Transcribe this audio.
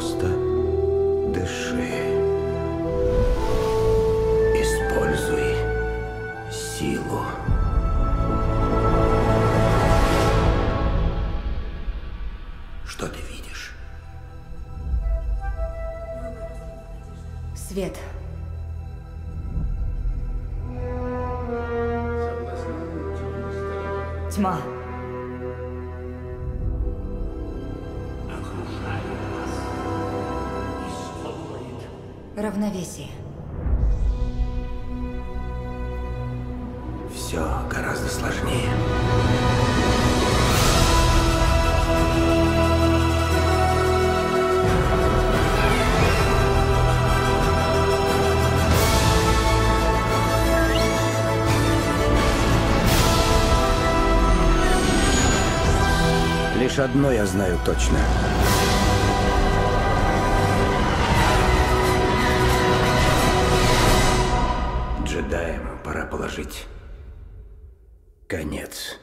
Просто дыши. Используй силу. Что ты видишь? Свет. Тьма. Равновесие. Все гораздо сложнее. Лишь одно я знаю точно. Джедаям пора положить конец.